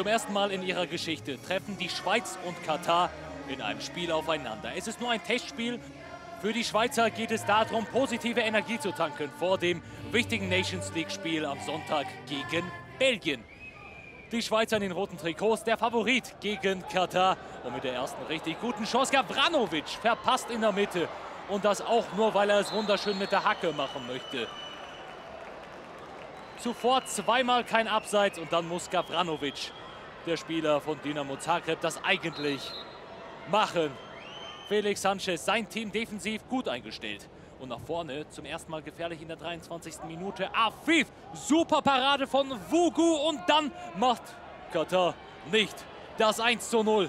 Zum ersten Mal in ihrer Geschichte treffen die Schweiz und Katar in einem Spiel aufeinander. Es ist nur ein Testspiel. Für die Schweizer geht es darum, positive Energie zu tanken vor dem wichtigen Nations League-Spiel am Sonntag gegen Belgien. Die Schweizer in den roten Trikots, der Favorit gegen Katar. Und mit der ersten richtig guten Chance, Gavranovic verpasst in der Mitte. Und das auch nur, weil er es wunderschön mit der Hacke machen möchte. Zuvor zweimal kein Abseits und dann muss Gavranovic, der Spieler von Dinamo Zagreb, das eigentlich machen. Felix Sanchez, sein Team defensiv gut eingestellt. Und nach vorne zum ersten Mal gefährlich in der 23. Minute. Afif, super Parade von Vugu und dann macht Katar nicht das 1:0.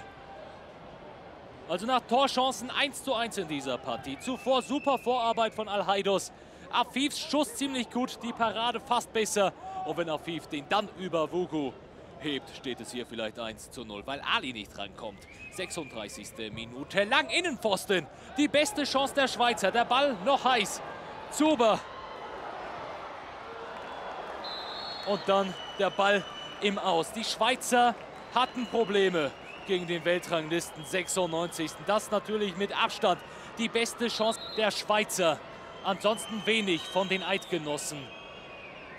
Also nach Torchancen 1:1 in dieser Partie. Zuvor super Vorarbeit von Al Haidos. Afifs Schuss ziemlich gut, die Parade fast besser. Und wenn Afif den dann über Vugu hebt, steht es hier vielleicht 1:0, weil Ali nicht rankommt. 36. Minute, lang Innenpfosten. Die beste Chance der Schweizer, der Ball noch heiß. Zuber. Und dann der Ball im Aus. Die Schweizer hatten Probleme gegen den Weltranglisten 96. Das natürlich mit Abstand die beste Chance der Schweizer. Ansonsten wenig von den Eidgenossen.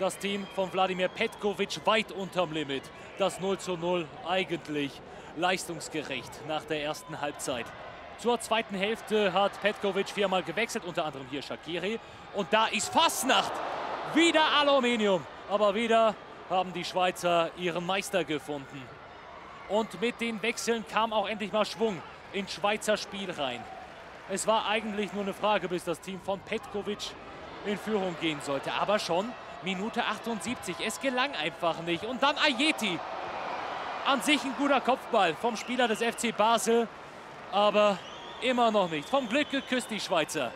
Das Team von Wladimir Petkovic weit unterm Limit. Das 0:0 eigentlich leistungsgerecht nach der ersten Halbzeit. Zur zweiten Hälfte hat Petkovic viermal gewechselt, unter anderem hier Shaqiri. Und da ist Fassnacht. Wieder Aluminium. Aber wieder haben die Schweizer ihren Meister gefunden. Und mit den Wechseln kam auch endlich mal Schwung ins Schweizer Spiel rein. Es war eigentlich nur eine Frage, bis das Team von Petkovic in Führung gehen sollte. Aber schon Minute 78. Es gelang einfach nicht. Und dann Ajeti. An sich ein guter Kopfball vom Spieler des FC Basel. Aber immer noch nicht. Vom Glück geküsst die Schweizer.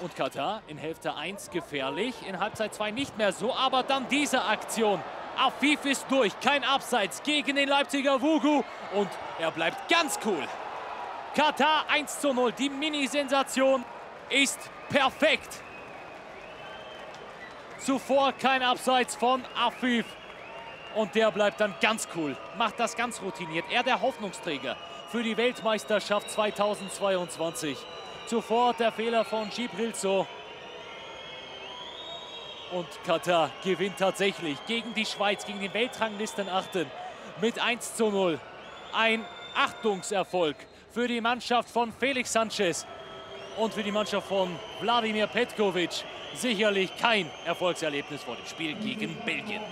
Und Katar in Hälfte 1 gefährlich. In Halbzeit 2 nicht mehr so. Aber dann diese Aktion. Afif ist durch. Kein Abseits gegen den Leipziger Vugu. Und er bleibt ganz cool. Katar 1:0. Die Mini-Sensation ist perfekt. Zuvor kein Abseits von Afif. Und der bleibt dann ganz cool. Macht das ganz routiniert. Er der Hoffnungsträger für die Weltmeisterschaft 2022. Zuvor der Fehler von Gibrilzo. Und Katar gewinnt tatsächlich gegen die Schweiz, gegen den Weltranglisten-Achten mit 1:0. Ein Achtungserfolg für die Mannschaft von Felix Sanchez und für die Mannschaft von Wladimir Petkovic sicherlich kein Erfolgserlebnis vor dem Spiel gegen Belgien.